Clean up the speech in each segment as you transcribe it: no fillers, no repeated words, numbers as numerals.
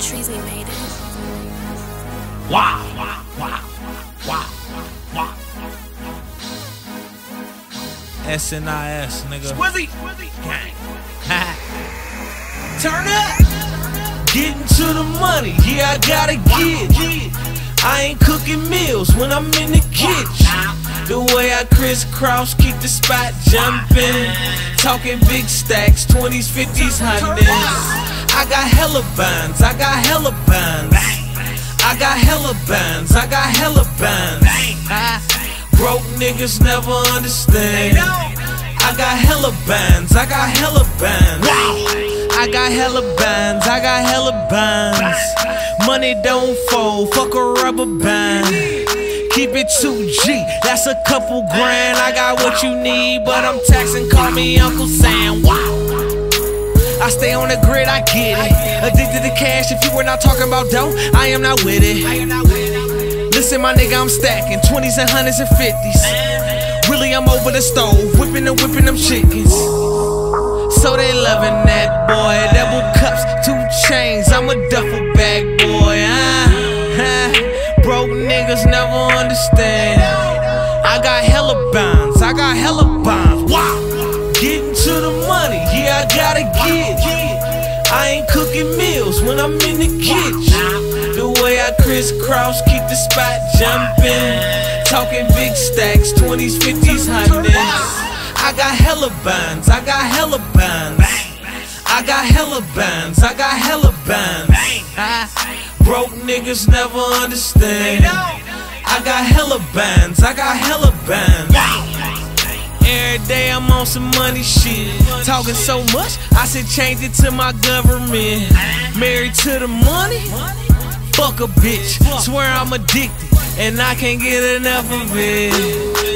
Treezy made it. Wow, wow, wow, wow, wow. SNIS, nigga. Squizzy! Gang. Turn up! Getting to the money, yeah, I gotta get it. I ain't cooking meals when I'm in the kitchen. The way I crisscross, keep the spot jumping. Talking big stacks, 20s, 50s, 100s. I got hella binds. I got hella binds. Broke niggas never understand. I got hella binds. I got hella binds. Money don't fold, fuck a rubber band. Keep it 2G, that's a couple grand. I got what you need, but I'm taxing, call me Uncle Sam. Wow. I stay on the grid, I get it. Addicted to cash, if you were not talking about dough, I am not with it. Listen, my nigga, I'm stacking 20s and 100s and 50s. Really, I'm over the stove, whipping and whipping them chickens. So they loving that boy. Double cups, 2 chains, I'm a duffel bag boy. Broke niggas never understand. I got hella binds. Wow. Getting to the money, yeah, I gotta get it. I ain't cooking meals when I'm in the kitchen. The way I crisscross, keep the spot jumping. Talking big stacks, 20s, 50s, 100s. I got hella binds. I got hella binds. Broke niggas never understand. I got hella bands. Every day I'm on some money shit. Talking so much, I should change it to my government. Married to the money? Fuck a bitch. Swear I'm addicted, and I can't get enough of it.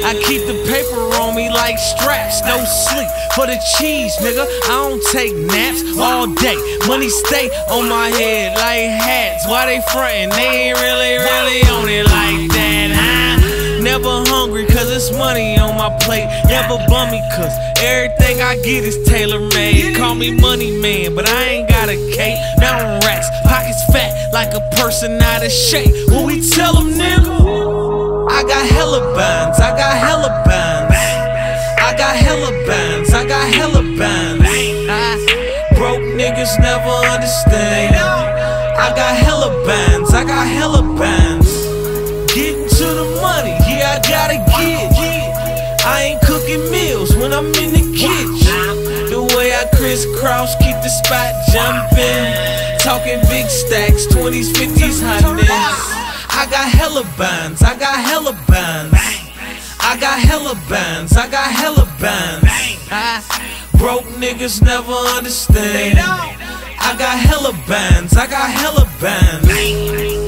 I keep the paper on me like straps, no sleep for the cheese, nigga. I don't take naps all day. Money stay on my head like hats. Why they frontin'? They ain't really on it like that, huh? Never hungry, cause it's money on my plate. Never bummy, cause everything I get is tailor-made. Call me money man, but I ain't got a cape. Mountain rats, pockets fat like a person out of shape. Who we tell them, nigga? I got hella bands. I got hella bands. Broke niggas never understand. I got hella bands. Getting to the money, yeah, I gotta get it. I ain't cooking meals when I'm in the kitchen. The way I crisscross, keep the spot jumping. Talking big stacks, 20s, 50s, 100s. I got hella bands. I got hella bands. Broke niggas never understand. I got hella bands.